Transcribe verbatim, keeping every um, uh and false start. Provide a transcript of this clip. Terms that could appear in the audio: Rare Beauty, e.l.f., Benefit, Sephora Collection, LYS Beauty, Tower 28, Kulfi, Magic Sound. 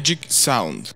Magic Sound.